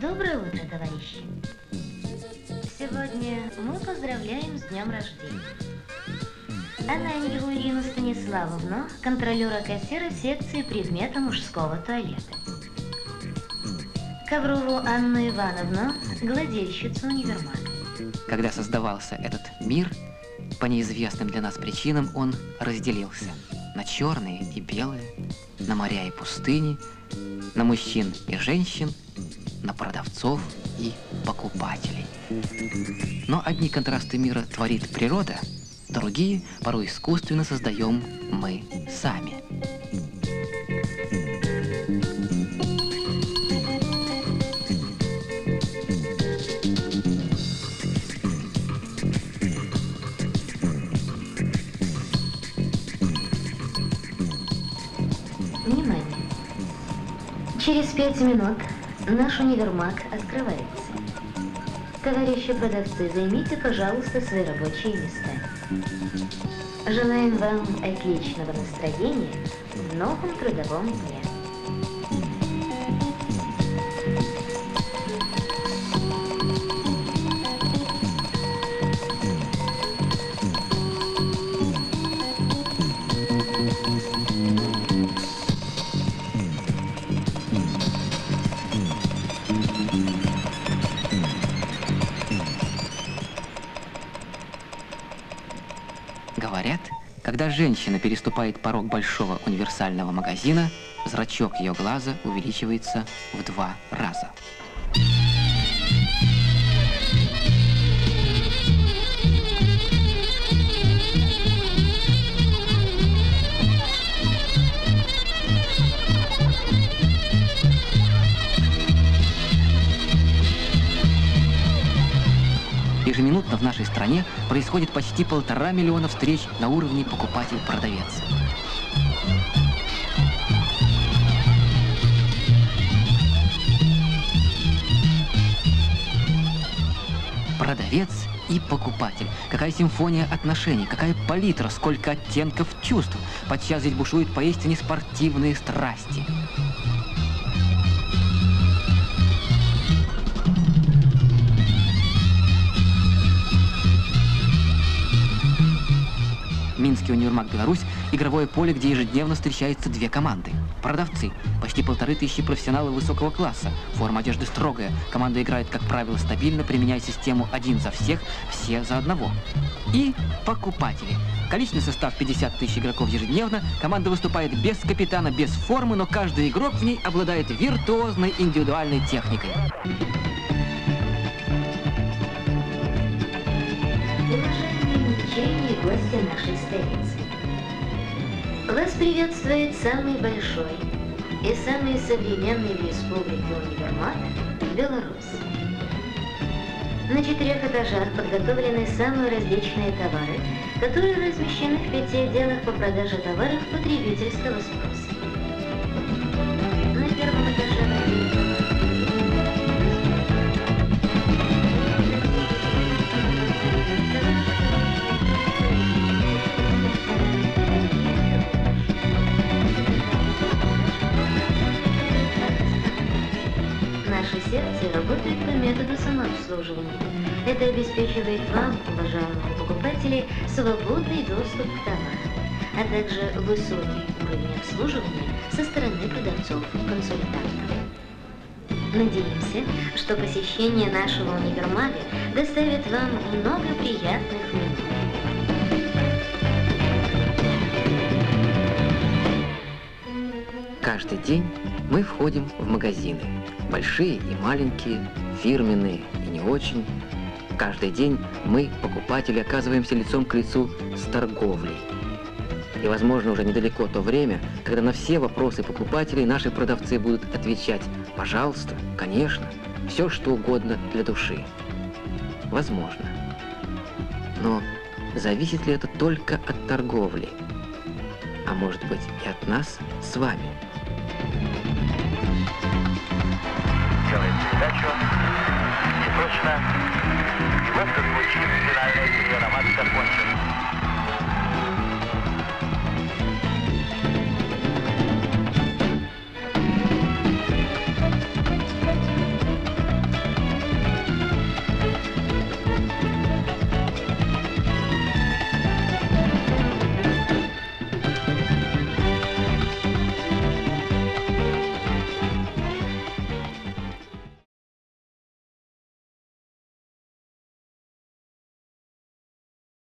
Доброе утро, товарищи. Сегодня мы поздравляем с днем рождения Анну Ирину Станиславовну, контролера-кассира секции предмета мужского туалета. Коврову Анну Ивановну, гладильщицу универмага. Когда создавался этот мир, по неизвестным для нас причинам он разделился на черные и белые, на моря и пустыни, на мужчин и женщин, на продавцов и покупателей. Но одни контрасты мира творит природа, другие порой искусственно создаем мы сами. Внимание! Через 5 минут наш универмаг открывается. Товарищи продавцы, займите, пожалуйста, свои рабочие места. Желаем вам отличного настроения в новом трудовом дне. Говорят, когда женщина переступает порог большого универсального магазина, зрачок ее глаза увеличивается в 2 раза. Ежеминутно в нашей стране происходит почти 1,5 миллиона встреч на уровне покупатель-продавец. Продавец и покупатель. Какая симфония отношений, какая палитра, сколько оттенков чувств. Подчас здесь бушуют поистине спортивные страсти. Минский универмаг «Беларусь» – игровое поле, где ежедневно встречаются 2 команды. Продавцы – почти 1500 профессионалов высокого класса. Форма одежды строгая. Команда играет, как правило, стабильно, применяя систему «один за всех, все за одного». И покупатели. Количественный состав 50 000 игроков ежедневно. Команда выступает без капитана, без формы, но каждый игрок в ней обладает виртуозной индивидуальной техникой. Гости нашей столицы. Вас приветствует самый большой и самый современный в республике универмаг «Беларусь». На 4 этажах подготовлены самые различные товары, которые размещены в 5 отделах по продаже товаров потребительского спроса. На 1-м этаже секции работает по методу самообслуживания. Это обеспечивает вам, уважаемые покупатели, свободный доступ к товару, а также высокий уровень обслуживания со стороны продавцов-консультантов. Надеемся, что посещение нашего универмага доставит вам много приятных минут. Каждый день мы входим в магазины. Большие и маленькие, фирменные и не очень. Каждый день мы, покупатели, оказываемся лицом к лицу с торговлей. И, возможно, уже недалеко то время, когда на все вопросы покупателей наши продавцы будут отвечать «пожалуйста», «конечно», все что угодно для души. Возможно. Но зависит ли это только от торговли? А может быть и от нас с вами? Делаем передачу и прочно. В этом случае финальная серия романа закончена.